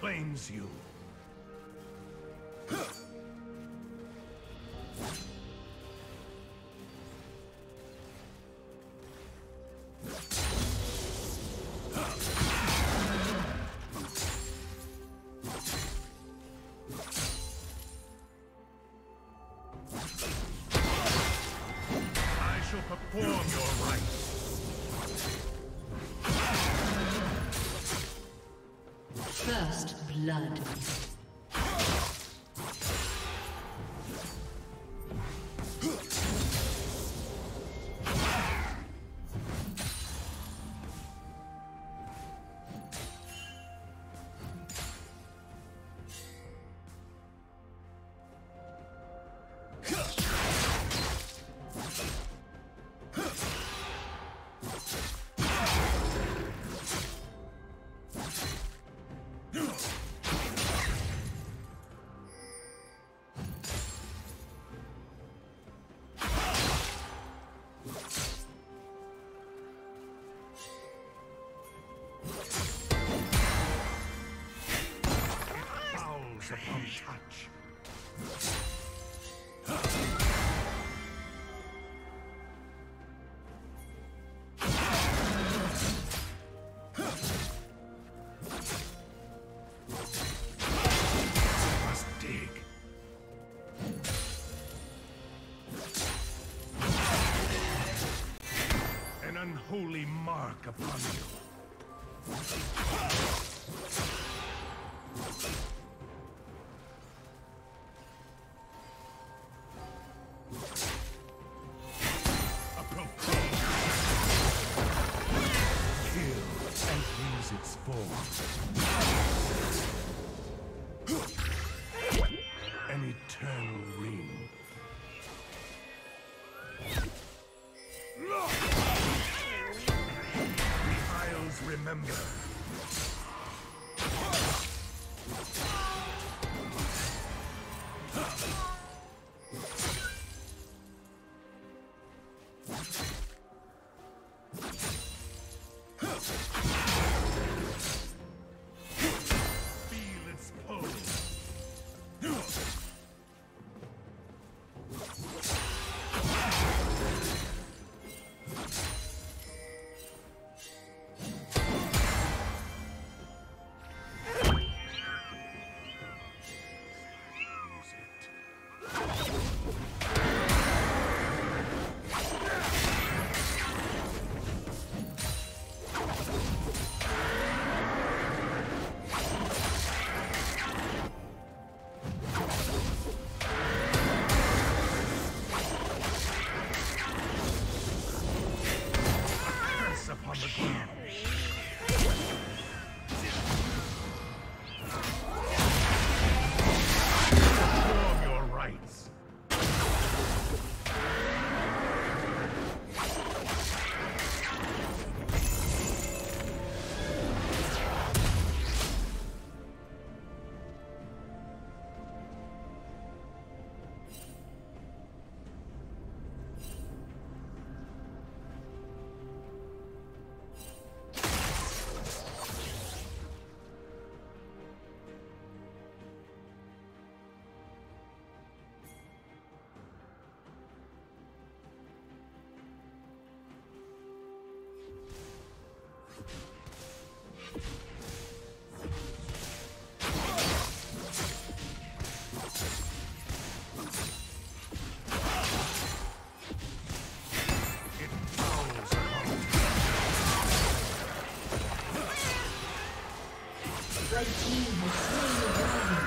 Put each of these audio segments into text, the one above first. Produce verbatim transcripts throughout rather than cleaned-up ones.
claims you. First blood. Holy mark upon you. A proclaim. Kill and use its form. An eternal ring. Remember. Red team has slain the dragon.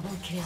Double kill.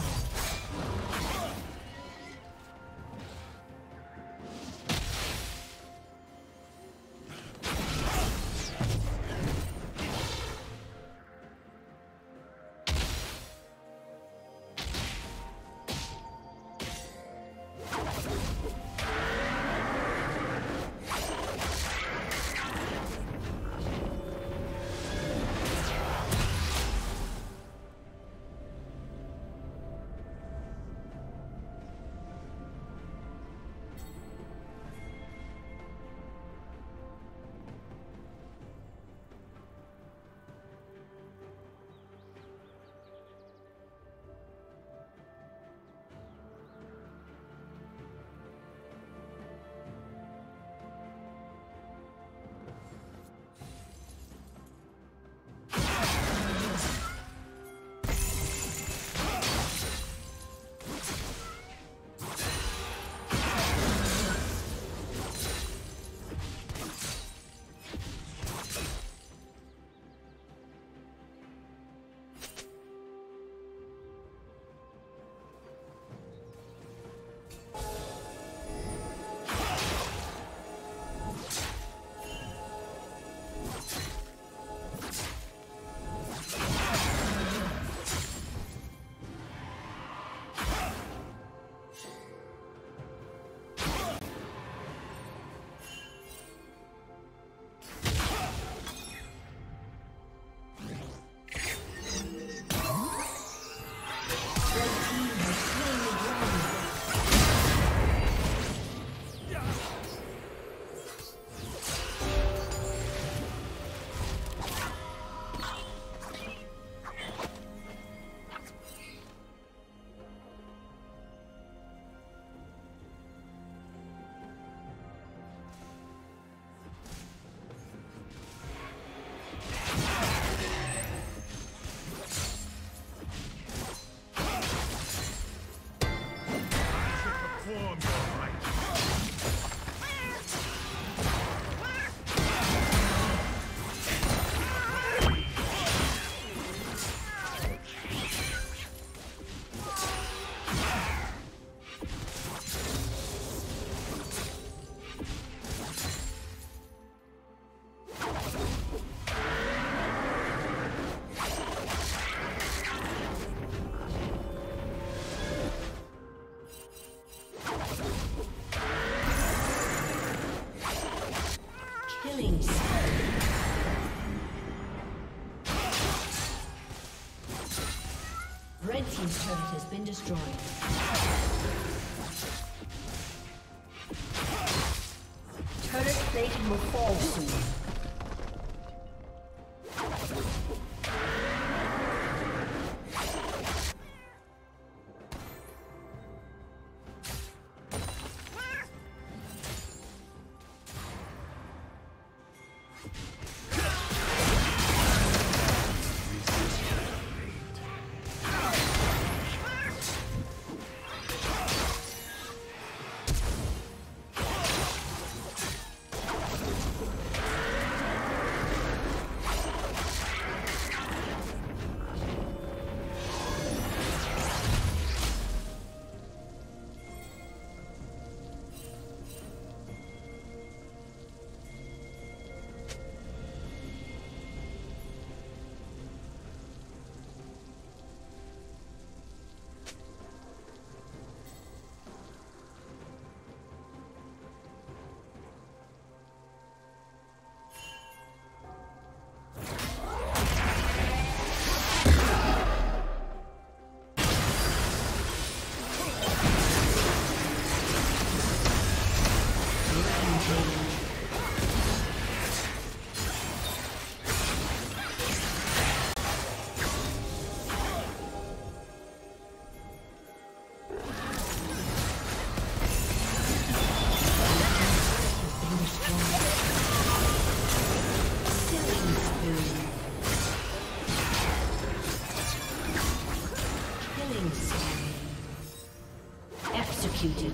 Red team's turret has been destroyed. Turret plating will fall soon. Executed.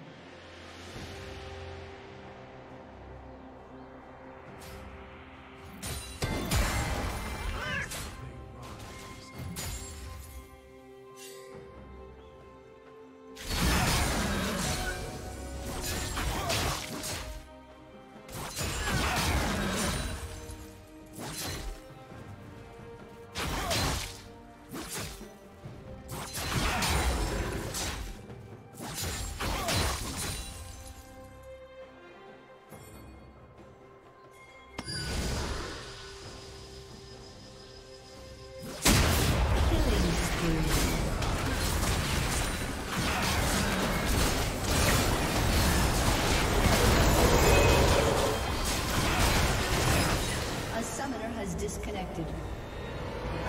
Disconnected.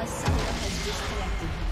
A summoner has disconnected.